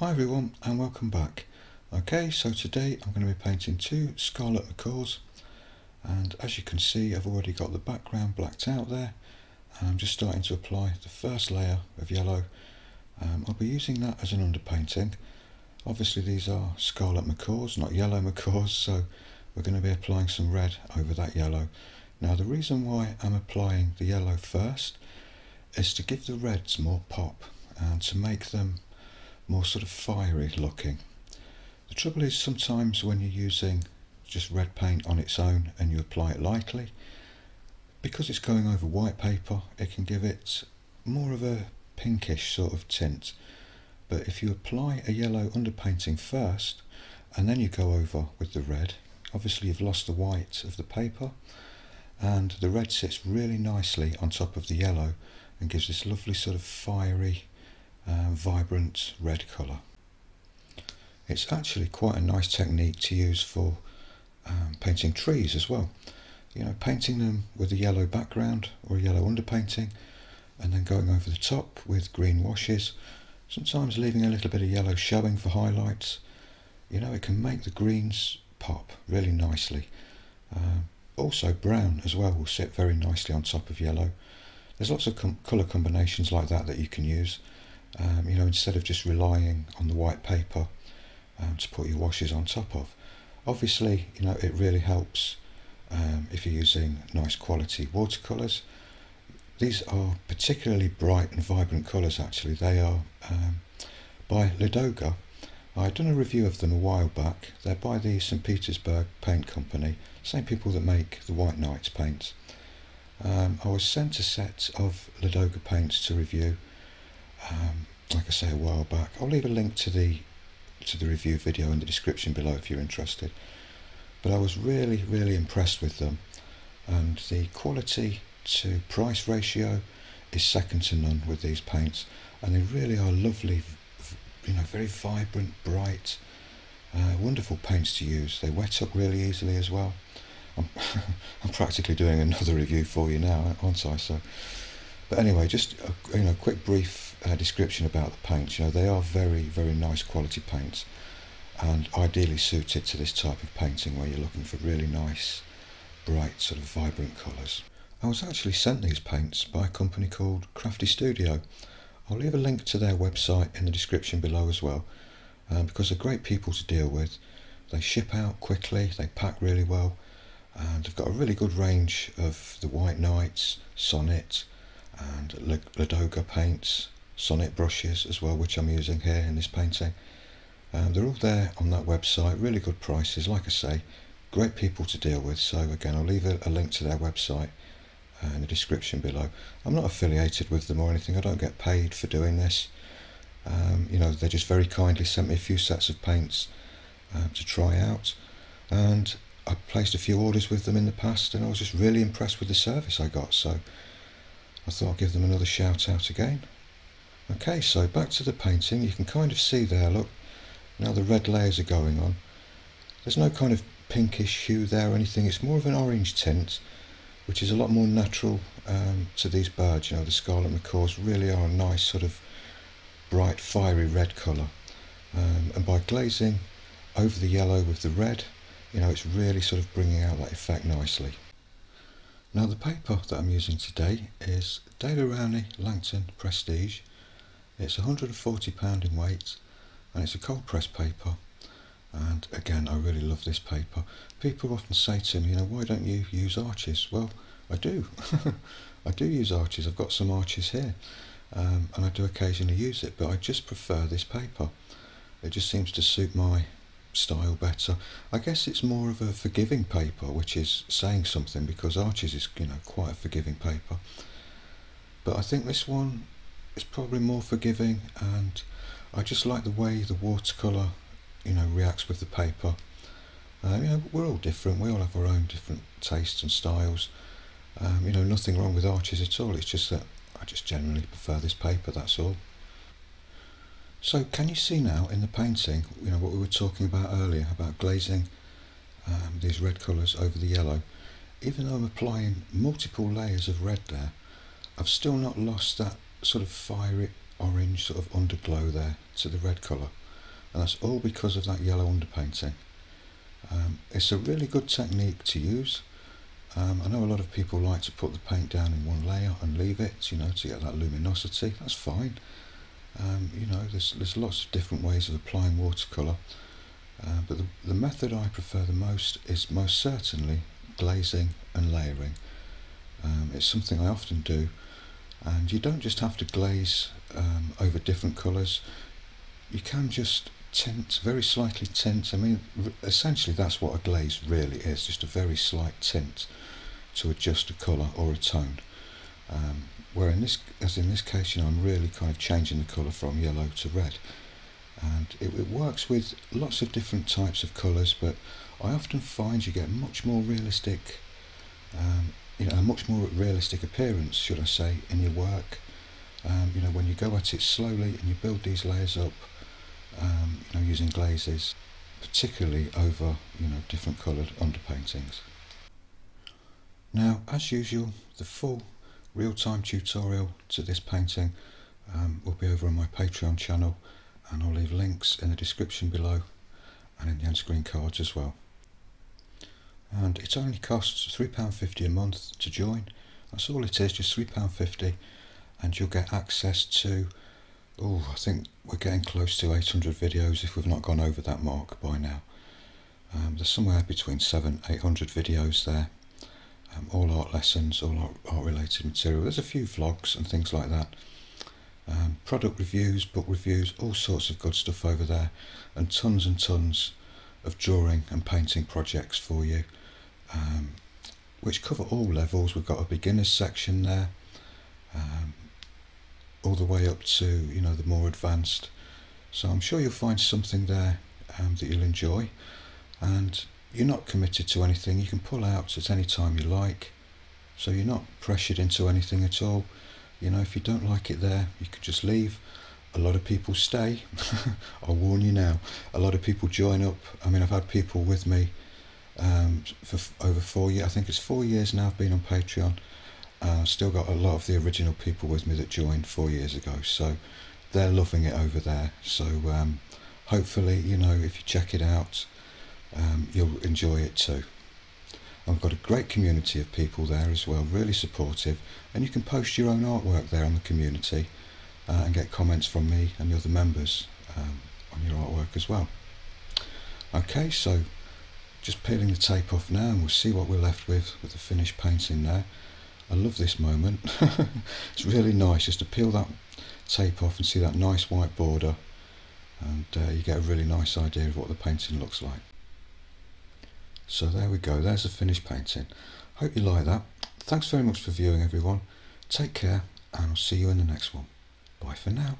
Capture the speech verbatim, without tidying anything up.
Hi everyone and welcome back. Okay, so today I'm going to be painting two scarlet accords, and as you can see I've already got the background blacked out there, and I'm just starting to apply the first layer of yellow. um, I'll be using that as an underpainting. Obviously these are scarlet macaws, not yellow macaws, so we're going to be applying some red over that yellow. Now the reason why I'm applying the yellow first is to give the reds more pop and to make them more sort of fiery looking. The trouble is sometimes when you're using just red paint on its own and you apply it lightly, because it's going over white paper it can give it more of a pinkish sort of tint, but if you apply a yellow underpainting first and then you go over with the red, obviously you've lost the white of the paper and the red sits really nicely on top of the yellow and gives this lovely sort of fiery Uh, vibrant red colour. It's actually quite a nice technique to use for um, painting trees as well. You know, painting them with a yellow background or a yellow underpainting and then going over the top with green washes, sometimes leaving a little bit of yellow showing for highlights. You know, it can make the greens pop really nicely. Uh, also brown as well will sit very nicely on top of yellow. There's lots of com colour combinations like that that you can use. Um, you know, instead of just relying on the white paper um, to put your washes on top of. Obviously, you know, it really helps um, if you're using nice quality watercolours. These are particularly bright and vibrant colours actually. They are um, by Ladoga. I'd done a review of them a while back. They're by the Saint Petersburg Paint Company, same people that make the White Nights paints. Um, I was sent a set of Ladoga paints to review. Um, like I say, a while back. I'll leave a link to the to the review video in the description below if you're interested, but I was really really impressed with them, and the quality to price ratio is second to none with these paints, and they really are lovely, you know, very vibrant, bright, uh, wonderful paints to use. They wet up really easily as well. I'm, I'm practically doing another review for you now, aren't I? So but anyway, just a, you know, quick brief uh, description about the paints. You know, they are very, very nice quality paints, and ideally suited to this type of painting where you're looking for really nice, bright, sort of vibrant colours. I was actually sent these paints by a company called Crafty Studio. I'll leave a link to their website in the description below as well, um, because they're great people to deal with. They ship out quickly, they pack really well, and they've got a really good range of the White Nights, Sonnet, and Ladoga paints, Sonnet brushes as well, which I'm using here in this painting. Um, they're all there on that website, really good prices, like I say, great people to deal with. So again, I'll leave a, a link to their website uh, in the description below. I'm not affiliated with them or anything, I don't get paid for doing this. Um, you know, they just very kindly sent me a few sets of paints uh, to try out, and I placed a few orders with them in the past, and I was just really impressed with the service I got, so I thought I'd give them another shout out again. Okay, so back to the painting. You can kind of see there, look, now the red layers are going on. There's no kind of pinkish hue there or anything, it's more of an orange tint, which is a lot more natural um, to these birds. You know, the scarlet macaws really are a nice sort of bright fiery red colour, um, and by glazing over the yellow with the red, you know, it's really sort of bringing out that effect nicely. Now the paper that I'm using today is Daler Rowney Langton Prestige. It's one hundred and forty pounds in weight, and it's a cold press paper, and again I really love this paper. People often say to me, you know, why don't you use Arches? Well, I do. I do use Arches, I've got some Arches here, um, and I do occasionally use it, but I just prefer this paper. It just seems to suit my style better. I guess it's more of a forgiving paper, which is saying something, because Arches is, you know, quite a forgiving paper, but I think this one is probably more forgiving, and I just like the way the watercolour, you know, reacts with the paper. Um, you know, we're all different, we all have our own different tastes and styles. Um, you know, nothing wrong with Arches at all, it's just that I just generally prefer this paper, that's all. So can you see now in the painting, you know, what we were talking about earlier about glazing um, these red colours over the yellow? Even though I'm applying multiple layers of red there, I've still not lost that sort of fiery orange sort of underglow there to the red colour. and that's all because of that yellow underpainting. Um, it's a really good technique to use. Um, I know a lot of people like to put the paint down in one layer and leave it, you know, to get that luminosity. That's fine. Um, you know, there's, there's lots of different ways of applying watercolour. Uh, but the, the method I prefer the most is most certainly glazing and layering. Um, it's something I often do. And you don't just have to glaze um, over different colours. You can just tint, very slightly tint. I mean, essentially that's what a glaze really is, just a very slight tint to adjust a colour or a tone. Um, where in this, as in this case, you know, I'm really kind of changing the colour from yellow to red. And it, it works with lots of different types of colours, but I often find you get much more realistic, um, you know, a much more realistic appearance, should I say, in your work. Um, you know, when you go at it slowly and you build these layers up, um, you know, using glazes, particularly over, you know, different coloured underpaintings. Now, as usual, the full real-time tutorial to this painting um, will be over on my Patreon channel, and I'll leave links in the description below and in the end screen cards as well. And it only costs three pounds fifty a month to join. That's all it is, just three pounds fifty, and you'll get access to, oh, I think we're getting close to eight hundred videos if we've not gone over that mark by now. Um, there's somewhere between seven hundred and eight hundred videos there. Um, all art lessons, all art, art related material. There's a few vlogs and things like that. Um, product reviews, book reviews, all sorts of good stuff over there, and tons and tons of drawing and painting projects for you, um, which cover all levels. We've got a beginners section there, um, all the way up to, you know, the more advanced. So I'm sure you'll find something there um, that you'll enjoy, and you're not committed to anything. You can pull out at any time you like, so you're not pressured into anything at all. You know, if you don't like it there, you could just leave. A lot of people stay. I'll warn you now. A lot of people join up. I mean, I've had people with me um, for over four years. I think it's four years now I've been on Patreon. Uh, I've still got a lot of the original people with me that joined four years ago. So they're loving it over there. So um, hopefully, you know, if you check it out, um, you'll enjoy it too. I've got a great community of people there as well, really supportive, and you can post your own artwork there on the community uh, and get comments from me and the other members um, on your artwork as well. Okay, so just peeling the tape off now, and we'll see what we're left with with the finished painting there. I love this moment. It's really nice just to peel that tape off and see that nice white border, and uh, you get a really nice idea of what the painting looks like. So there we go, there's the finished painting. Hope you like that. Thanks very much for viewing, everyone. Take care, and I'll see you in the next one. Bye for now.